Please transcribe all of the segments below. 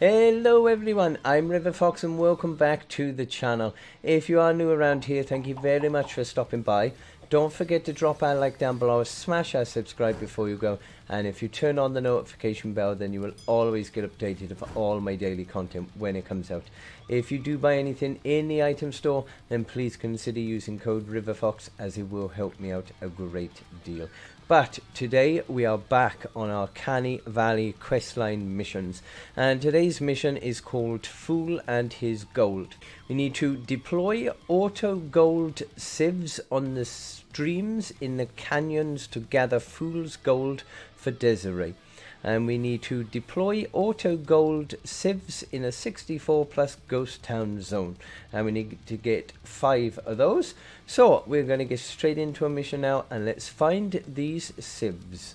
Hello everyone, I'm River Fox and welcome back to the channel. If you are new around here, thank you very much for stopping by. Don't forget to drop our like down below, smash that subscribe before you go, and if you turn on the notification bell then you will always get updated of all my daily content when it comes out. If you do buy anything in the item store then please consider using code RiverFox as it will help me out a great deal. But today we are back on our Canny Valley questline missions, and today's mission is called Fool and His Gold. We need to deploy auto gold sieves on the streams in the canyons to gather fool's gold for Desiree, and we need to deploy auto gold sieves in a 64 plus ghost town zone, and we need to get 5 of those. So we're going to get straight into a mission now, and let's find these sieves.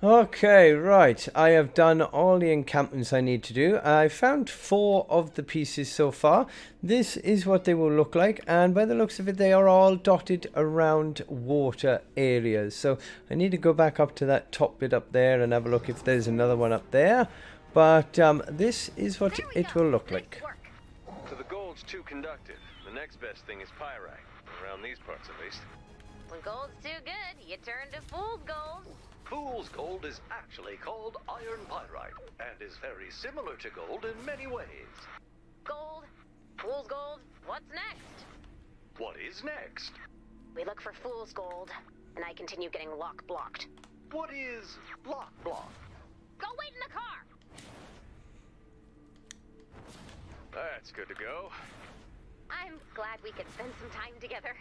Okay, right, I have done all the encampments I need to do. I found 4 of the pieces so far. This is what they will look like, and by the looks of it they are all dotted around water areas. So I need to go back up to that top bit up there and have a look if there's another one up there. But this is what it will look like. So the gold's too conductive. The next best thing is pyrite, around these parts at least. When gold's too good, you turn to fool's gold. Fool's gold is actually called iron pyrite and is very similar to gold in many ways. Gold, fool's gold, what's next? What is next? We look for fool's gold, and I continue getting lock blocked. What is lock blocked? Go wait in the car! That's good to go. I'm glad we could spend some time together.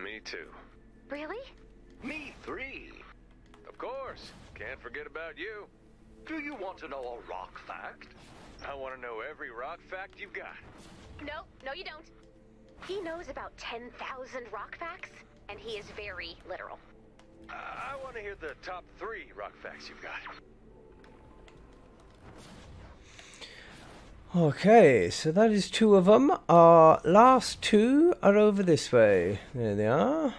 Me too. Really? Me three. Of course. Can't forget about you. Do you want to know a rock fact? I want to know every rock fact you've got. No, no you don't. He knows about 10,000 rock facts, and he is very literal. I want to hear the top 3 rock facts you've got. Okay, so that is 2 of them. Our last 2 are over this way. There they are.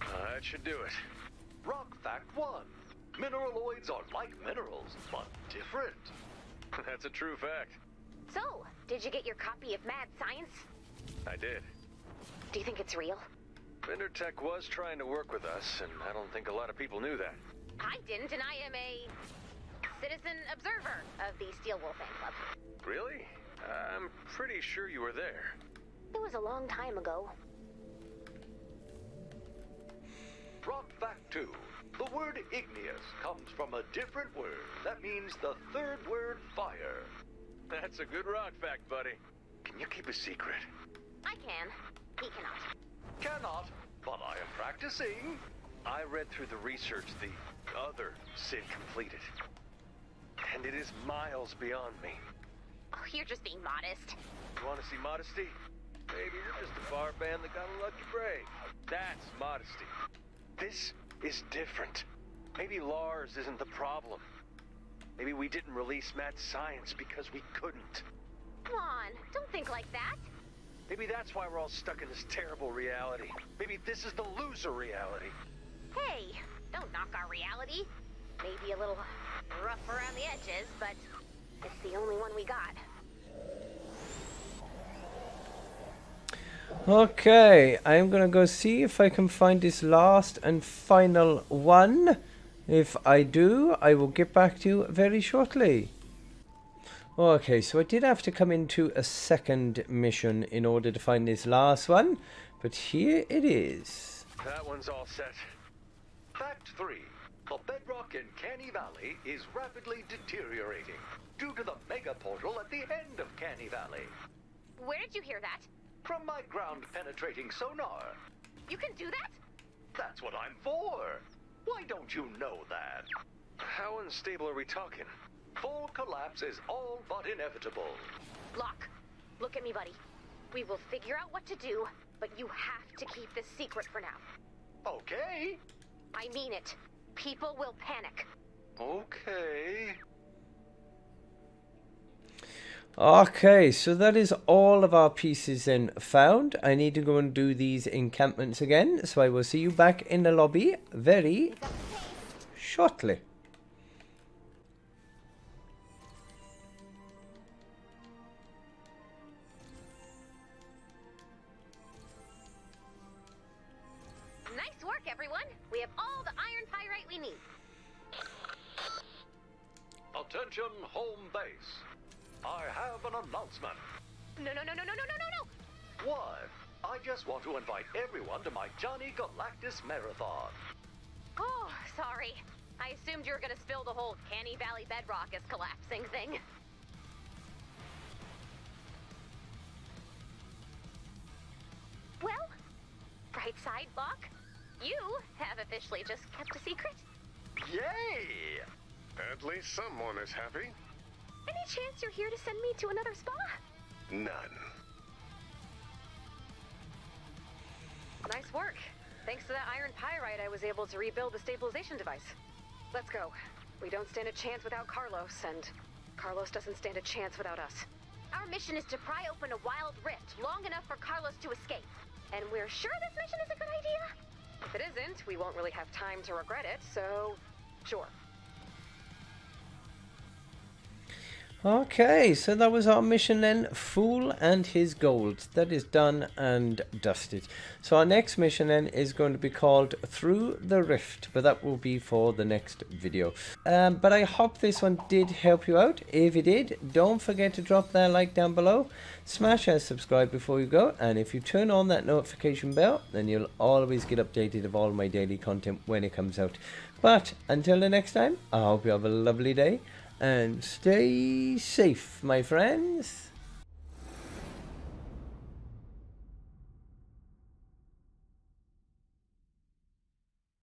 That should do it. Rock fact 1. Mineraloids are like minerals, but different. That's a true fact. So, did you get your copy of Mad Science? I did. Do you think it's real? Vintertech was trying to work with us, and I don't think a lot of people knew that. I didn't, and I am a citizen observer of the Steel Wolf Club. Really? I'm pretty sure you were there. It was a long time ago. Rock fact 2. The word igneous comes from a different word. That means the 3rd word, fire. That's a good rock fact, buddy. Can you keep a secret? I can. He cannot. Cannot, but I am practicing. I read through the research the other Sid completed. And it is miles beyond me. Oh, you're just being modest. You want to see modesty? Maybe you're just a bar band that got a lucky break. That's modesty. This is different. Maybe Lars isn't the problem. Maybe we didn't release Mad Science because we couldn't. Come on, don't think like that. Maybe that's why we're all stuck in this terrible reality. Maybe this is the loser reality. Hey, don't knock our reality. Maybe a little rough around the edges, but it's the only one we got. Okay, I'm gonna go see if I can find this last and final one. If I do, I will get back to you very shortly. Okay, so I did have to come into a second mission in order to find this last one, but here it is. That one's all set. Fact 3. The bedrock in Canny Valley is rapidly deteriorating due to the mega portal at the end of Canny Valley. Where did you hear that? From my ground-penetrating sonar. You can do that? That's what I'm for. Why don't you know that? How unstable are we talking? Full collapse is all but inevitable. Locke, look at me, buddy. We will figure out what to do, but you have to keep this secret for now. Okay. I mean it. People will panic. Okay. Okay, so that is all of our pieces then found. I need to go and do these encampments again, so I will see you back in the lobby very shortly. Nice work, everyone. We have all the iron pyrite we need. Attention, home base. I have an announcement. No. Why? I just want to invite everyone to my Johnny Galactus Marathon. Oh, sorry. I assumed you were going to spill the whole Canny Valley bedrock is collapsing thing. Well, bright side, Bach, you have officially just kept a secret. Yay! At least someone is happy. Any chance you're here to send me to another spa? None. Nice work. Thanks to that iron pyrite, I was able to rebuild the stabilization device. Let's go. We don't stand a chance without Carlos, and Carlos doesn't stand a chance without us. Our mission is to pry open a wild rift long enough for Carlos to escape. And we're sure this mission is a good idea? If it isn't, we won't really have time to regret it, so sure. Okay, so that was our mission then, Fool and His Gold. That is done and dusted. So our next mission then is going to be called Through the Rift, but that will be for the next video. But I hope this one did help you out. If it did, don't forget to drop that like down below. Smash that subscribe before you go. And if you turn on that notification bell, then you'll always get updated of all my daily content when it comes out. But until the next time, I hope you have a lovely day. And stay safe, my friends.